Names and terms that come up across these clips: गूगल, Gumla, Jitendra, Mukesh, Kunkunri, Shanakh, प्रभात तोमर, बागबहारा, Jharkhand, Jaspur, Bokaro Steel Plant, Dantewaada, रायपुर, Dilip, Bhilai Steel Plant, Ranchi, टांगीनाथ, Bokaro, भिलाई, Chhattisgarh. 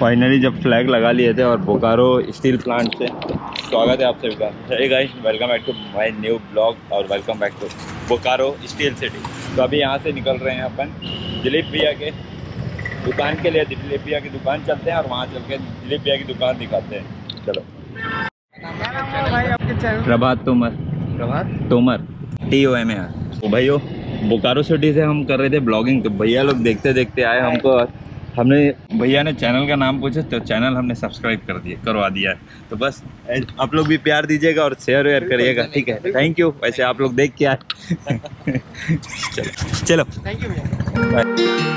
Finally जब flag लगा लिए थे और बोकारो स्टील प्लांट से स्वागत है आप सभी का। Hey guys, welcome back to my new blog और welcome back to Bokaro steel city. तो अभी यहाँ से निकल रहे हैं अपन दिलीप भैया के दुकान के लिए। दिलीप भैया की दुकान चलते हैं और वहाँ चल के दिलीप भैया की दुकान दिखाते हैं। चलो। भाई आपके चैनल प्रभात तोमर TOMAR। तो भाइयों, बोकारो सिटी से हम कर रहे थे ब्लॉगिंग, तो भैया लोग देखते देखते आए हमको। हमने भैया ने चैनल का नाम पूछा तो चैनल हमने सब्सक्राइब करवा दिया है। तो बस आप लोग भी प्यार दीजिएगा और शेयर वेयर करिएगा, ठीक है? Thank you. वैसे आप लोग देख के आए। चलो थैंक यू भैया।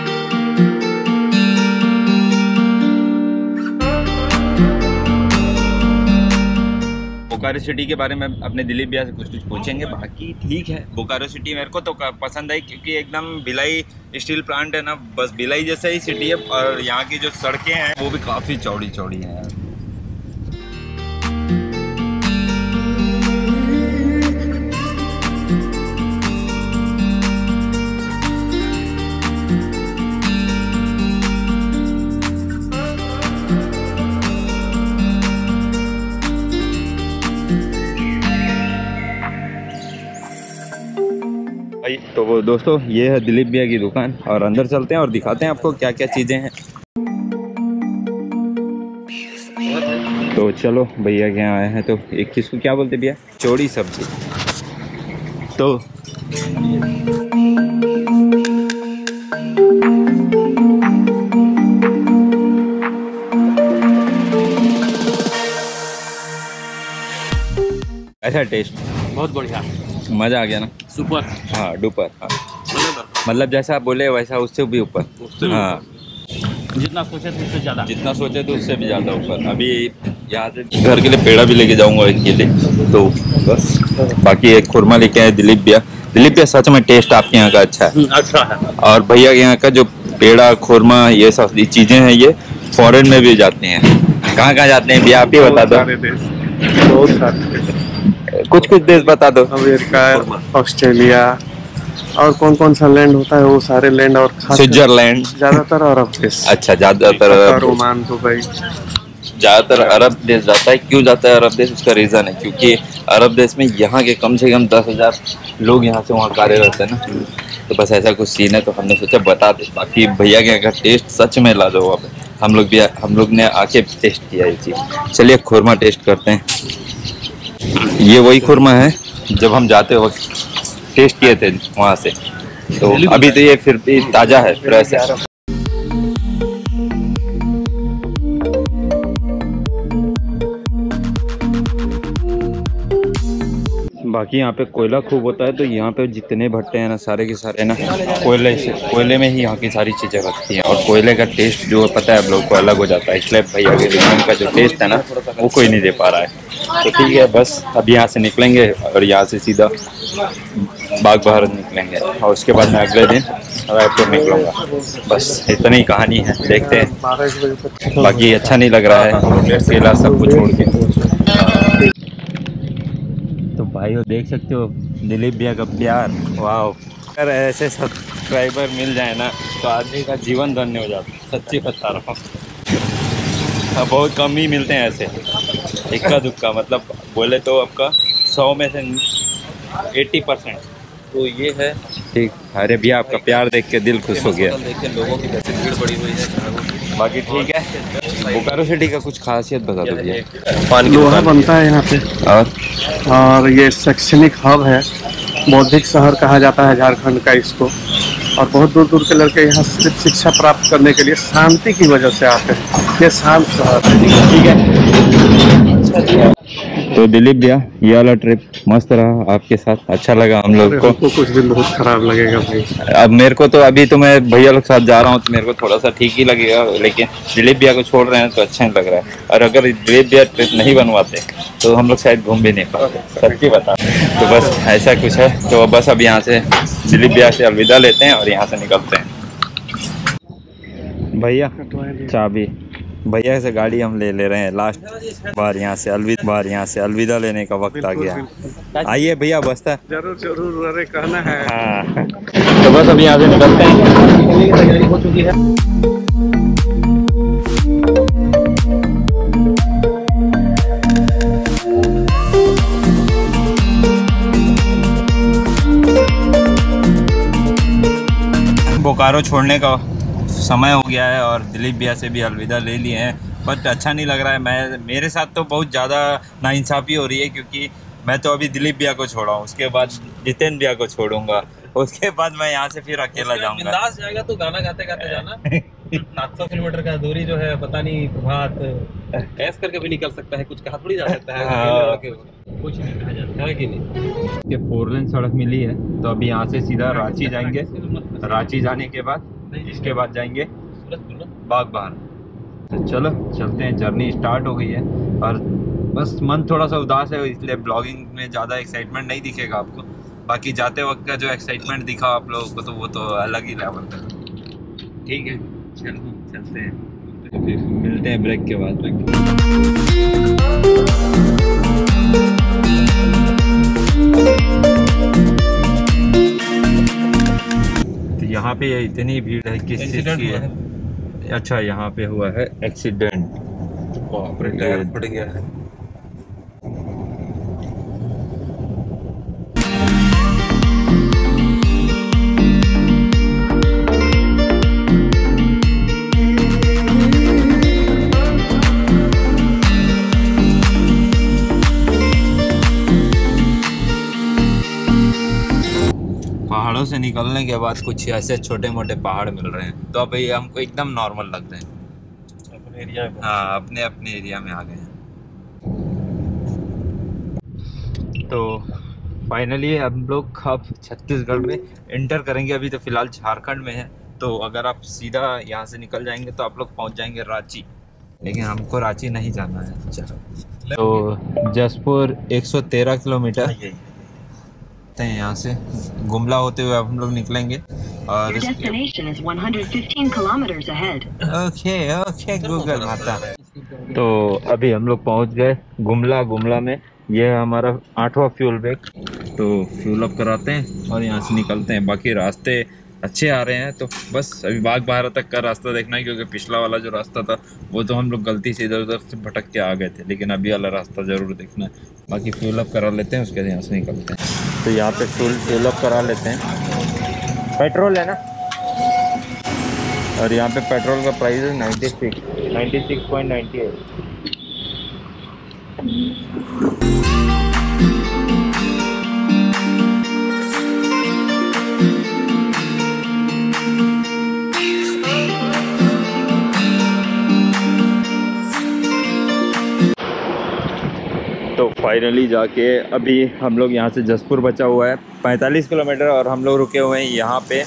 बोकारो सिटी के बारे में अपने दिलीप भैया से कुछ पूछेंगे, बाकी ठीक है। बोकारो सिटी मेरे को तो पसंद आई क्योंकि एकदम भिलाई स्टील प्लांट है ना, बस भिलाई जैसा ही सिटी है। और यहाँ की जो सड़कें हैं वो भी काफ़ी चौड़ी हैं यार। तो वो दोस्तों, ये है दिलीप भैया की दुकान और अंदर चलते हैं और दिखाते हैं आपको क्या क्या चीज़ें हैं। तो चलो, भैया के यहाँ आए हैं तो एक चीज़ को क्या बोलते भैया, चौड़ी सब्जी। तो ऐसा टेस्ट बहुत बढ़िया, मज़ा आ गया ना, सुपर। हाँ, डुपर। हाँ, मतलब जैसा आप बोले वैसा, उससे भी ऊपर। हाँ, जितना सोचे थे उससे भी ज़्यादा ऊपर। अभी यहाँ से घर के लिए पेड़ा भी लेके जाऊँगा एक के लिए। तो बस बाकी एक खुरमा लेके आए दिलीप भैया। दिलीप भैया, सच में टेस्ट आपके यहाँ का अच्छा है, अच्छा है। और भैया के यहाँ का जो पेड़ा खुरमा ये सब चीज़ें हैं, ये फॉरेन में भी जाते हैं। कहाँ जाते हैं भैया, आप ही बता दो। कुछ देश बता दो। अमेरिका, ऑस्ट्रेलिया और कौन कौन सा लैंड होता है, वो सारे लैंड और स्विट्जरलैंड ज्यादातर, अरब देश। अच्छा, ज्यादातर ओमान, दुबई, ज्यादातर अरब देश जाता है। क्यों जाता है अरब देश, उसका रीज़न है क्योंकि अरब देश में यहाँ के कम से कम 10,000 लोग यहाँ से वहाँ कार्यरत है ना। तो बस ऐसा कुछ सीन है, तो हमने सोचा बता दे। बाकी भैया के यहाँ का टेस्ट सच में लाजवाब है। हम लोग ने आके टेस्ट किया ये चीज़। चलिए खुरमा टेस्ट करते हैं। ये वही खुरमा है जब हम जाते वक्त टेस्ट किए थे वहाँ से। तो अभी तो ये फिर भी ताज़ा है, फ्रेश है। बाकी यहाँ पे कोयला खूब होता है, तो यहाँ पे जितने भट्टे हैं ना, सारे के सारे ना कोयले में ही यहाँ की सारी चीज़ें रखती हैं। और कोयले का टेस्ट जो पता है हम लोग को अलग हो जाता है, इसलिए भैया के दुकान का जो टेस्ट है ना वो कोई नहीं दे पा रहा है। तो ठीक है, बस अब यहाँ से निकलेंगे और यहाँ से सीधा बागबहारा निकलेंगे और उसके बाद मैं अगले दिन रायपुर निकलूँगा। बस इतनी ही कहानी है, देखते हैं। बाकी अच्छा नहीं लग रहा है अकेला सब कुछ छोड़ के। तो भाइयों, देख सकते हो दिलीप भैया का प्यार। वाह, अगर ऐसे सब्सक्राइबर मिल जाए ना तो आदमी का जीवन धन्य हो जाता है। सच्ची बता रहा हूँ, बहुत कम ही मिलते हैं ऐसे इक्का दुक्का। मतलब बोले तो आपका 100 में से 80%। तो ये है ठीक। अरे भैया, आपका प्यार देख के दिल खुश हो गया। देख के लोगों की कैसे भीड़ बड़ी हुई है। बाकी ठीक है। बोकारो सिटी का कुछ खासियत बता दो भैया। पान लोहा बनता है यहाँ पे और ये शैक्षणिक हब है, बौद्धिक शहर कहा जाता है झारखंड का इसको। और बहुत दूर दूर के लड़के यहाँ सिर्फ शिक्षा प्राप्त करने के लिए, शांति की वजह से आते हैं। ये शांत शहर है, ठीक है। तो दिलीप भैया, ये वाला ट्रिप मस्त रहा आपके साथ, अच्छा लगा हम लोग को। कुछ दिन बहुत खराब लगेगा भाई। अब मेरे को तो, अभी तो मैं भैया लोग साथ जा रहा हूँ तो मेरे को थोड़ा सा ठीक ही लगेगा, लेकिन दिलीप भैया को छोड़ रहे हैं तो अच्छा नहीं लग रहा है। और अगर दिलीप भैया ट्रिप नहीं बनवाते तो हम लोग शायद घूम भी नहीं पाते, सबकी बता। तो बस ऐसा कुछ है। तो बस अब यहाँ से दिलीप भैया से अलविदा लेते हैं और यहाँ से निकलते हैं। भैया चाबी, भैया से गाड़ी हम ले रहे हैं। लास्ट बार यहाँ से अलविदा लेने का वक्त आ गया। आइए भैया, बस्ता जरूर कहना है। हाँ, तो बस अब यहाँ से निकलते हैं। बोकारो छोड़ने का समय हो गया है और दिलीप भैया से भी अलविदा ले लिए हैं, बट अच्छा नहीं लग रहा है। मेरे साथ तो बहुत ज़्यादा नाइंसाफ़ी हो रही है, क्योंकि मैं तो अभी दिलीप भैया को छोड़ा हूँ, उसके बाद जितेंद्र भैया को छोड़ूंगा, उसके बाद मैं यहाँ से फिर अकेला जाऊँगा। बिंदास जाएगा तो गाना गाते गाते जाना। 700 किलोमीटर का दूरी जो है, पता नहीं प्रभात ऐस करके भी निकल सकता है, कुछ कहा थोड़ी जा सकता है, कुछ नहीं कहा जाता है कि नहीं। ये 4 लेन सड़क मिली है, तो अभी यहाँ से सीधा रांची जाएंगे, रांची जाने के बाद इसके बाद जाएंगे बागबहारा। तो चलो चलते हैं, जर्नी स्टार्ट हो गई है। और बस मन थोड़ा सा उदास है, इसलिए ब्लॉगिंग में ज़्यादा एक्साइटमेंट नहीं दिखेगा आपको। बाकी जाते वक्त का जो एक्साइटमेंट दिखा आप लोगों को, तो वो तो अलग ही लेवल का। ठीक है, चलो चलते हैं, फिर मिलते हैं ब्रेक के बाद। तो यहाँ पे इतनी भीड़ है कि अच्छा, यहाँ पे हुआ है एक्सीडेंट, टायर फट गया है। पहाड़ों से निकलने के बाद कुछ ऐसे छोटे मोटे पहाड़ मिल रहे हैं, तो अब ये हमको एकदम नॉर्मल लग रहे हैं अपने एरिया में। हाँ, अपने एरिया में आ गए हैं। तो फाइनली हम लोग अब छत्तीसगढ़ में इंटर करेंगे। अभी तो फ़िलहाल झारखंड में है, तो अगर आप सीधा यहाँ से निकल जाएंगे तो आप लोग पहुँच जाएंगे रांची, लेकिन हमको रांची नहीं जाना है। चलो, तो जसपुर 113 किलोमीटर हैं यहाँ से, गुमला होते हुए हम लोग निकलेंगे। और ओके गूगल माता। तो अभी हम लोग पहुँच गए गुमला में। यह हमारा 8वां फ्यूल बैग, तो फ्यूल अप कराते हैं और यहाँ से निकलते हैं। बाकी रास्ते अच्छे आ रहे हैं, तो बस अभी बागबहारा तक का रास्ता देखना है, क्योंकि पिछला वाला जो रास्ता था वो तो हम लोग गलती से इधर उधर से भटक के आ गए थे, लेकिन अभी वाला रास्ता ज़रूर देखना है। बाकी फ्यूल अप करा लेते हैं, उसके बाद यहाँ से निकलते हैं। तो यहाँ पे फ्यूल अप करा लेते हैं, पेट्रोल है ना। और यहाँ पे पेट्रोल का प्राइस है 96.98। तो फाइनली जाके अभी हम लोग यहाँ से जसपुर बचा हुआ है 45 किलोमीटर, और हम लोग रुके हुए हैं यहाँ पे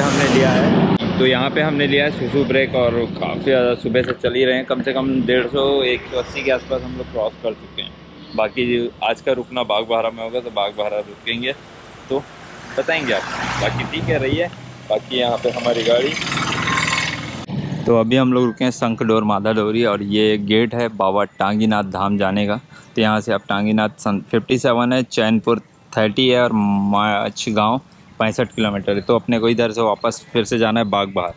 हमने लिया है। तो यहाँ पे हमने लिया है सुसु ब्रेक, और काफ़ी ज़्यादा सुबह से चल ही रहे हैं, कम से कम 180 के आसपास हम लोग क्रॉस कर चुके हैं। बाकी आज का रुकना बागबहारा में होगा, तो बागबहारा रुकेंगे तो बताएँगे आपको। बाकी ठीक है, रहिए। बाकी यहाँ पर हमारी गाड़ी। तो अभी हम लोग रुके हैं शंखडोर माधा डोरी, और ये गेट है बाबा टांगीनाथ धाम जाने का। तो यहाँ से आप टांगीनाथ 57 है, चैनपुर 30 है, और माछ गाँव 65 किलोमीटर है। तो अपने को इधर से वापस फिर से जाना है बागबहार,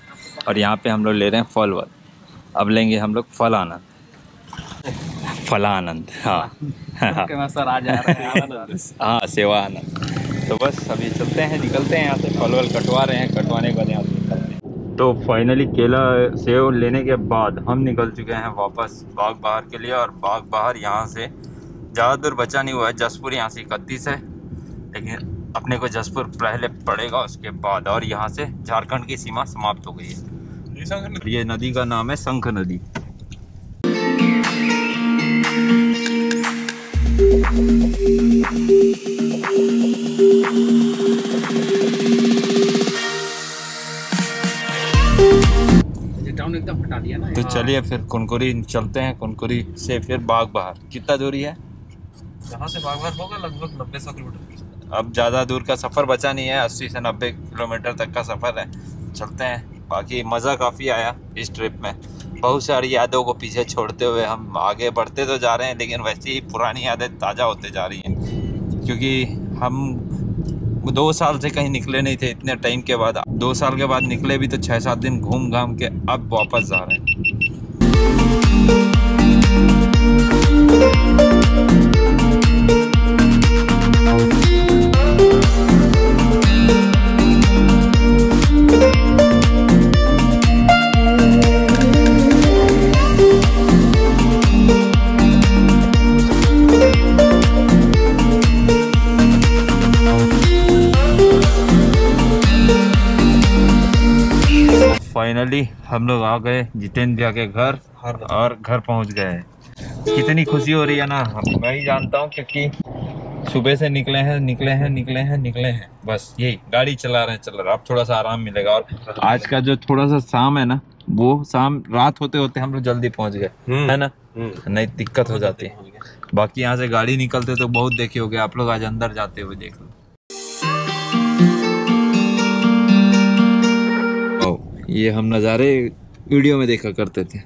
और यहाँ पे हम लोग ले रहे हैं फलवल। अब लेंगे हम लोग फलानंद। हाँ सर, आ जा रहे हैं। हाँ, सेवा आनंद। तो बस अभी चलते हैं, निकलते हैं यहाँ से। फलवल कटवा रहे हैं, कटवाने के बाद यहाँ से निकलते हैं। तो फाइनली केला सेव लेने के बाद हम निकल चुके हैं वापस बागबहार के लिए। और बागबहार यहाँ से ज़्यादा दूर बचा नहीं हुआ है। जसपुर यहाँ से 31 है, लेकिन अपने को जसपुर पहले पड़ेगा, उसके बाद। और यहाँ से झारखंड की सीमा समाप्त हो गई है। ये नदी का नाम है शंख नदी। तो चलिए फिर कुनकुरी चलते हैं, कुनकुरी से फिर बागबहार। कितना दूरी है यहाँ से बागबहार? होगा लगभग 90-100 किलोमीटर। अब ज़्यादा दूर का सफ़र बचा नहीं है, 80 से 90 किलोमीटर तक का सफ़र है। चलते हैं। बाकी मज़ा काफ़ी आया इस ट्रिप में। बहुत सारी यादों को पीछे छोड़ते हुए हम आगे बढ़ते तो जा रहे हैं, लेकिन वैसे ही पुरानी यादें ताज़ा होते जा रही हैं, क्योंकि हम 2 साल से कहीं निकले नहीं थे। इतने टाइम के बाद, 2 साल के बाद निकले भी, तो 6-7 दिन घूम घाम के अब वापस जा रहे हैं। फाइनली हम लोग आ गए जितेंद्र के घर और घर पहुंच गए। कितनी खुशी हो रही है ना, मैं ही जानता हूँ, क्योंकि सुबह से निकले हैं बस यही गाड़ी चला रहे हैं। अब थोड़ा सा आराम मिलेगा। और आज का जो थोड़ा सा शाम है ना, वो शाम रात होते होते हम लोग जल्दी पहुंच गए, है ना, नहीं दिक्कत हो जाती। बाकी यहाँ से गाड़ी निकलते तो बहुत देखी होगी आप लोग, आज अंदर जाते हुए देख लो। ये हम नज़ारे वीडियो में देखा करते थे।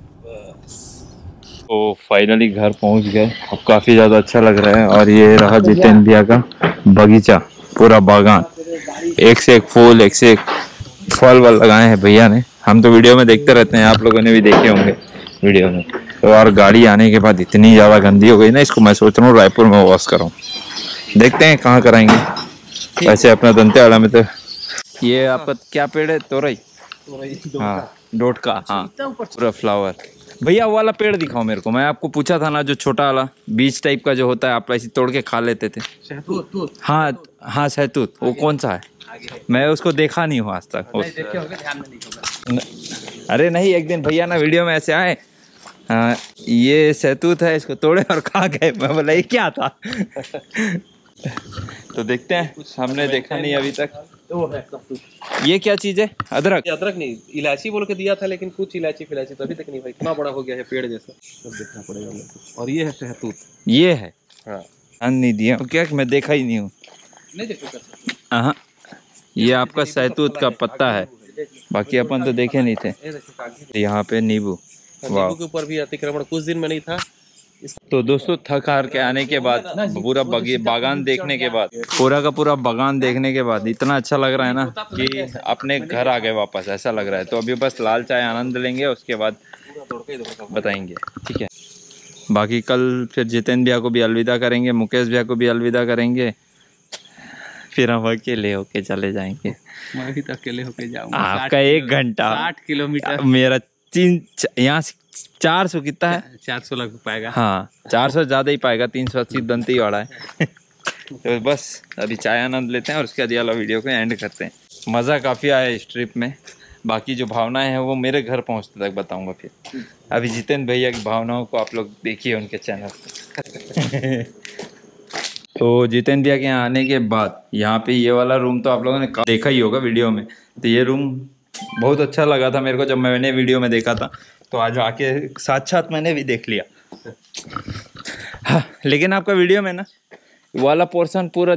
तो फाइनली घर पहुंच गए, अब काफ़ी ज़्यादा अच्छा लग रहा है। और ये रहा जितेंद्रिया का बगीचा, पूरा बागान, एक से एक फूल, एक से एक फल वल लगाए हैं भैया ने। हम तो वीडियो में देखते रहते हैं, आप लोगों ने भी देखे होंगे वीडियो में। और गाड़ी आने के बाद इतनी ज़्यादा गंदी हो गई ना, इसको मैं सोच रहा हूँ रायपुर में वॉश कराऊँ। देखते हैं कहाँ कराएंगे। वैसे अपना दंतेवाड़ा में तो ये आपका क्या पेड़ है, तोरई? डोट का, हाँ, पूरा फ्लावर। भैया वो वाला पेड़ दिखाओ मेरे को, मैं आपको पूछा था ना, जो छोटा वाला बीज टाइप का जो होता है, आप ऐसे तोड़ के खा लेते थे। हाँ शहतूत, वो कौन सा है? मैं उसको देखा नहीं हूँ आज तक। अरे नहीं, एक दिन भैया ना वीडियो में ऐसे आए, ये शहतूत है, इसको तोड़े और खा गए। मैं बोला ये क्या था। तो देखते हैं, हमने देखा नहीं अभी तक। वो है ये क्या चीज है? अदरक? अदरक नहीं, इलायची बोल के दिया था, लेकिन कुछ इलायची फिलायची तो अभी तक नहीं भाई। इतना बड़ा हो गया है पेड़ जैसा, सब देखना पड़ेगा। और ये है शहतूत, ये है, हाँ नहीं दिया क्या, मैं देखा ही नहीं हूँ। हाँ, ये आपका शहतूत का पत्ता है, बाकी अपन तो देखे नहीं थे। यहाँ पे नींबू, नींबू के ऊपर भी अतिक्रमण कुछ दिन में नहीं था। तो दोस्तों, थक हार के आने के बाद, पूरा बागान देखने के बाद, पूरा का पूरा बागान देखने के बाद इतना अच्छा लग रहा है ना कि अपने घर आ गए वापस, ऐसा लग रहा है। तो अभी बस लाल चाय आनंद लेंगे, उसके बाद बताएंगे, ठीक है। बाकी कल फिर जितेंद्र भैया को भी अलविदा करेंगे, मुकेश भैया को भी अलविदा करेंगे, फिर हम अकेले होके चले जाएंगे। मैं भी तो अकेले होके जाऊंगा। आपका 1 घंटा 8 किलोमीटर, मेरा 400 कितना है? 400 लग पाएगा, हाँ 400 ज्यादा ही पाएगा, 380 दंतेवाड़ा है। तो बस अभी चाय आनंद लेते हैं और उसके बाद वाला वीडियो को एंड करते हैं। मज़ा काफ़ी आया इस ट्रिप में। बाकी जो भावनाएं हैं वो मेरे घर पहुंचने तक बताऊंगा। फिर अभी जितेंद्र भैया की भावनाओं को आप लोग देखिए उनके चैनल पर। तो जितेंद्र भैया के यहाँ आने के बाद, यहाँ पे ये वाला रूम तो आप लोगों ने देखा ही होगा वीडियो में। तो ये रूम बहुत अच्छा लगा था मेरे को, जब मैंने वीडियो में देखा था, तो आज आके साक्षात मैंने भी देख लिया। हाँ, लेकिन आपका वीडियो में ना वाला पोर्शन पूरा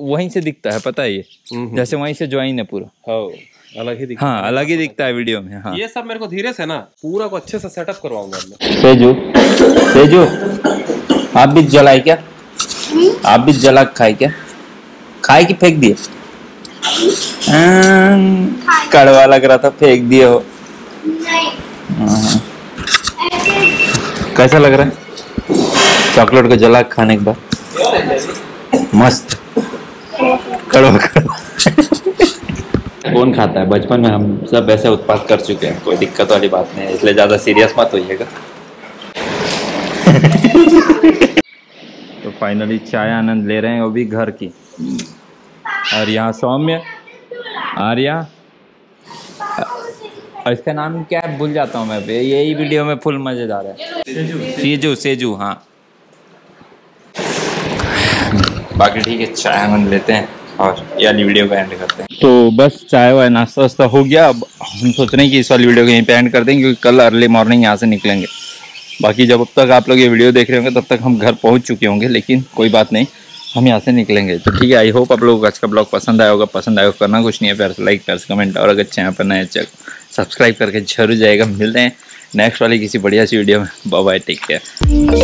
वहीं से दिखता है, पता है, ये जैसे वहीं से ज्वाइन है पूरा। हाँ, अलग ही दिखता, हाँ अलग ही दिखता है वीडियो में। हाँ, ये सब मेरे को धीरे से ना पूरा को अच्छे से सेटअप करवाऊंगा। सेजू, आप भी जलाए क्या? आप भी जला खाए क्या? खाए कि फेंक दिए? कड़वा लग रहा था, फेंक दिए हो। कैसा लग रहा है चॉकलेट को जला खाने के बाद? मस्त, कड़वा कड़वा। कौन खाता है? बचपन में हम सब ऐसे उत्पाद कर चुके हैं, कोई दिक्कत वाली बात नहीं है, इसलिए ज्यादा सीरियस मत होइएगा। तो फाइनली चाय आनंद ले रहे हैं, वो भी घर की। और यहाँ सौम्य, आर्या, और इसका नाम क्या है भूल जाता हूँ मैं, यही वीडियो में फुल मजेदार है। सेजू, हाँ। बाकी ठीक है, चाय आनंद लेते हैं और ये वाली वीडियो को एंड करते हैं। तो बस चाय वाय नाश्ता वास्ता हो गया। अब हम सोच रहे हैं कि इस वाली वीडियो को यहीं पे एंड कर देंगे, क्योंकि कल अर्ली मॉर्निंग यहाँ से निकलेंगे। बाकी जब अब तक आप लोग ये वीडियो देख रहे होंगे, तब तक हम घर पहुँच चुके होंगे, लेकिन कोई बात नहीं, हम यहाँ से निकलेंगे। तो ठीक है, आई होप आप लोगों को आज का ब्लॉग पसंद आया होगा। पसंद आया करना कुछ नहीं है, प्यार से लाइक, प्यार से कमेंट, और अगर चैनल पर नए सब्सक्राइब करके जरूर जाएगा। मिलते हैं नेक्स्ट वाली किसी बढ़िया सी वीडियो में। Bye bye, take care.